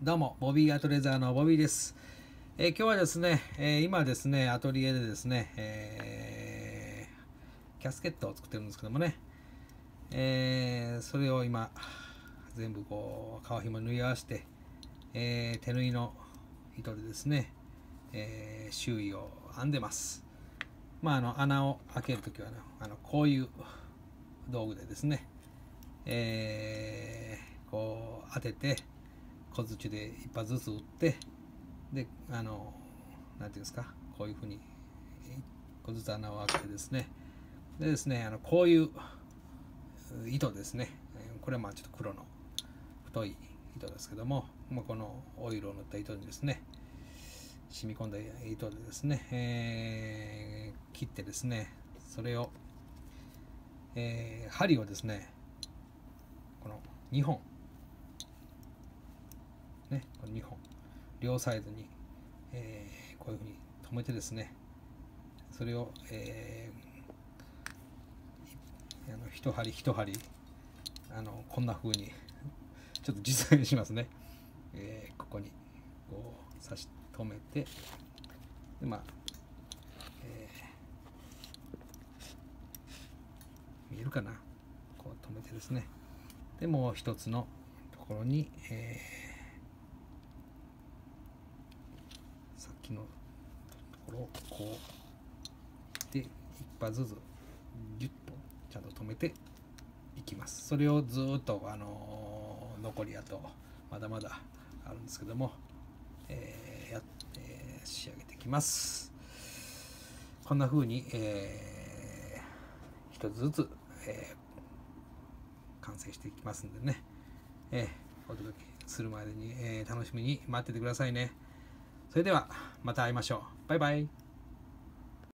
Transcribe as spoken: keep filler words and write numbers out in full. どうも、ボビーアートレザーのボビーです。えー、今日はですね、えー、今ですね、アトリエでですね、えー、キャスケットを作ってるんですけどもね、えー、それを今、全部こう、革紐縫い合わせて、えー、手縫いの糸でですね、えー、周囲を編んでます。まあ、あの、穴を開けるときは、ね、あのこういう道具でですね、えー、こう、当てて、小槌で一発ずつ打って、であの何ていうんですか、こういうふうにいっこずつ穴を開けてですね、でですねあのこういう糸ですね、これはまあちょっと黒の太い糸ですけども、まあ、このオイルを塗った糸にですね、染み込んだ糸でですね、えー、切ってですね、それを、えー、針をですねこのにほんね、これにほん両サイドに、えー、こういうふうに止めてですね、それを、えー、あの一針一針あのこんなふうにちょっと実際にしますね、えー、ここにこう差し止めて、でまあ、えー、見えるかな、こう止めてですね、でもう一つのところに、えーのところをこうで一発ずつギュッとちゃんと止めていきます。それをずっとあのー、残りあとまだまだあるんですけども、えー、やって仕上げていきます。こんな風に、えー、一つずつ、えー、完成していきますんでね、えー、お届けするまでに、えー、楽しみに待っててくださいね。それではまた会いましょう。バイバイ。